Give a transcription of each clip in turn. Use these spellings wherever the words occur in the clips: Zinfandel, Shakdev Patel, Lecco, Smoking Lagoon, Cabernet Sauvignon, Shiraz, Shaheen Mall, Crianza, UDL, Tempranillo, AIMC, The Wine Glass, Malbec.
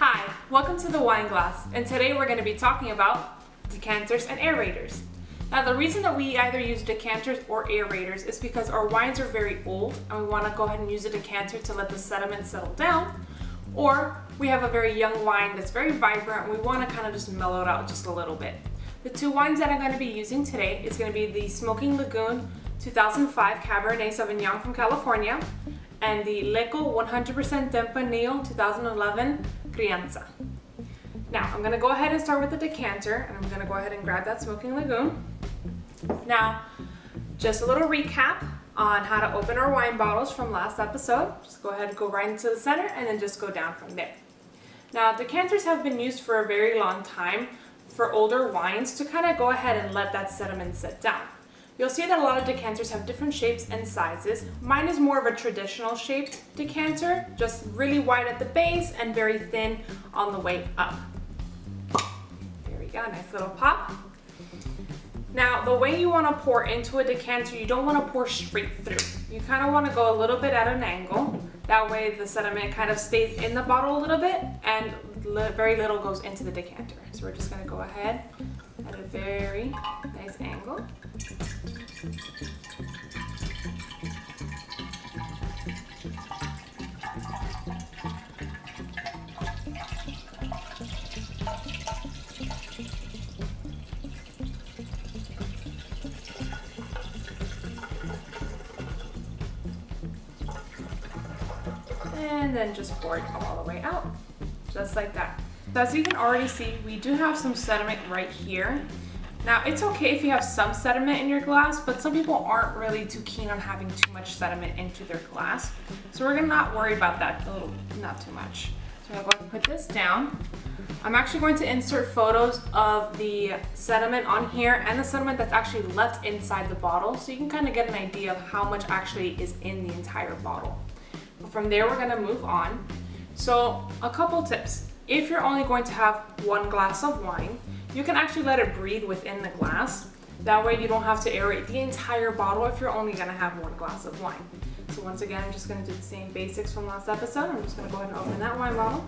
Hi, welcome to The Wine Glass, and today we're going to be talking about decanters and aerators. Now, the reason that we either use decanters or aerators is because our wines are very old and we want to go ahead and use a decanter to let the sediment settle down, or we have a very young wine that's very vibrant and we want to kind of just mellow it out just a little bit. The two wines that I'm going to be using today is going to be the Smoking Lagoon 2005 Cabernet Sauvignon from California and the Lecco 100% Tempranillo 2011 Crianza. Now, I'm going to go ahead and start with the decanter, and I'm going to go ahead and grab that Smoking Lagoon. Now, just a little recap on how to open our wine bottles from last episode. Just go ahead and go right into the center and then just go down from there. Now, decanters have been used for a very long time for older wines to kind of go ahead and let that sediment sit down. You'll see that a lot of decanters have different shapes and sizes. Mine is more of a traditional shaped decanter, just really wide at the base and very thin on the way up. There we go, nice little pop. Now, the way you want to pour into a decanter, you don't want to pour straight through. You kind of want to go a little bit at an angle. That way the sediment kind of stays in the bottle a little bit and very little goes into the decanter. So we're just going to go ahead at a very nice angle. And then just pour it all the way out, just like that. So as you can already see, we do have some sediment right here. Now, it's okay if you have some sediment in your glass, but some people aren't really too keen on having too much sediment into their glass. So we're gonna not worry about that a little, not too much. So I'm going to put this down. I'm actually going to insert photos of the sediment on here and the sediment that's actually left inside the bottle, so you can kind of get an idea of how much actually is in the entire bottle. From there, we're gonna move on. So a couple tips. If you're only going to have one glass of wine, you can actually let it breathe within the glass. That way you don't have to aerate the entire bottle if you're only gonna have one glass of wine. So once again, I'm just gonna do the same basics from last episode. I'm just gonna go ahead and open that wine bottle.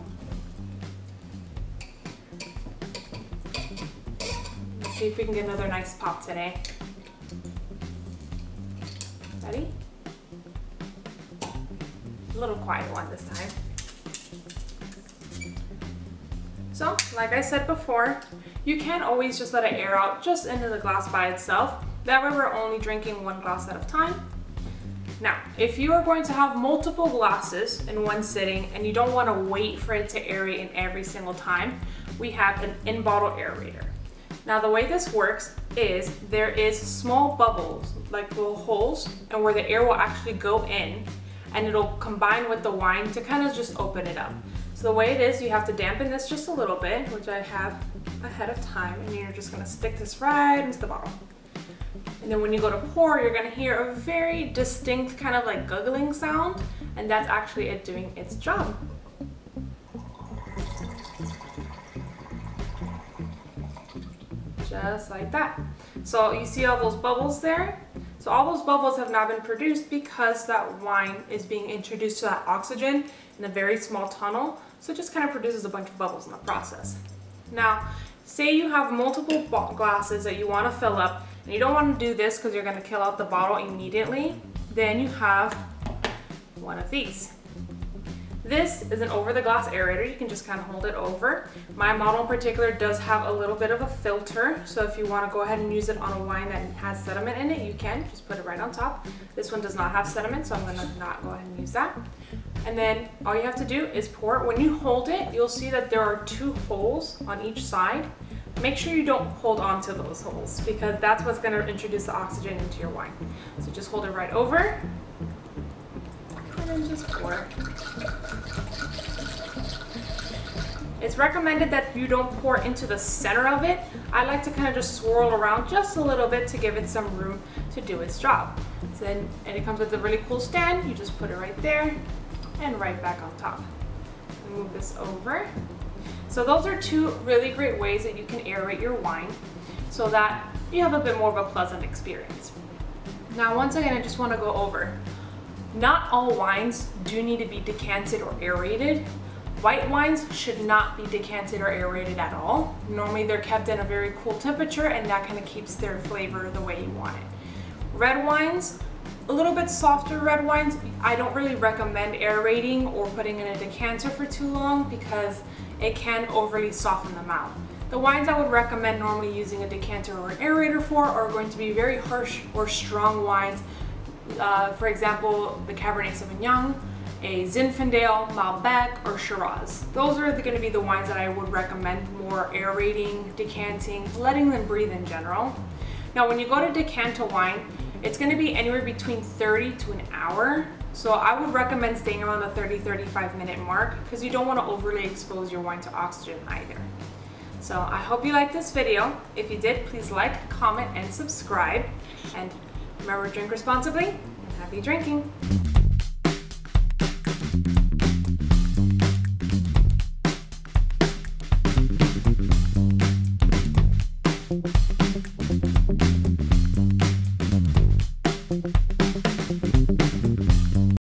Let's see if we can get another nice pop today. Ready? A little quiet one this time. So, like I said before, you can always just let it air out just into the glass by itself. That way we're only drinking one glass at a time. Now, if you are going to have multiple glasses in one sitting and you don't want to wait for it to aerate in every single time, we have an in-bottle aerator. Now, the way this works is there is small bubbles, like little holes, and where the air will actually go in, and it'll combine with the wine to kind of just open it up. So the way it is, you have to dampen this just a little bit, which I have ahead of time, and you're just gonna stick this right into the bottle. And then when you go to pour, you're gonna hear a very distinct kind of like guggling sound, and that's actually it doing its job. Just like that. So you see all those bubbles there? So all those bubbles have not been produced because that wine is being introduced to that oxygen in a very small tunnel, so it just kind of produces a bunch of bubbles in the process. Now, say you have multiple glasses that you want to fill up, and you don't want to do this because you're going to kill out the bottle immediately, then you have one of these. This is an over-the-glass aerator. You can just kind of hold it over. My model in particular does have a little bit of a filter, so if you want to go ahead and use it on a wine that has sediment in it, you can just put it right on top. This one does not have sediment, so I'm going to not go ahead and use that. And then all you have to do is pour it. When you hold it, you'll see that there are two holes on each side. Make sure you don't hold on to those holes because that's what's going to introduce the oxygen into your wine. So just hold it right over. And just pour. It's recommended that you don't pour into the center of it. I like to kind of just swirl around just a little bit to give it some room to do its job. So then, and it comes with a really cool stand. You just put it right there and right back on top. Move this over. So those are two really great ways that you can aerate your wine so that you have a bit more of a pleasant experience. Now, once again, I just want to go over. Not all wines do need to be decanted or aerated. White wines should not be decanted or aerated at all. Normally they're kept in a very cool temperature, and that kind of keeps their flavor the way you want it. Red wines, a little bit softer red wines, I don't really recommend aerating or putting in a decanter for too long because it can overly soften them out. The wines I would recommend normally using a decanter or an aerator for are going to be very harsh or strong wines. For example, the Cabernet Sauvignon, a Zinfandel, Malbec, or Shiraz. Those are going to be the wines that I would recommend more aerating, decanting, letting them breathe in general. Now, when you go to decant a wine, it's going to be anywhere between 30 to an hour. So I would recommend staying around the 30-35 minute mark because you don't want to overly expose your wine to oxygen either. So I hope you liked this video. If you did, please like, comment, and subscribe. And remember, drink responsibly and happy drinking.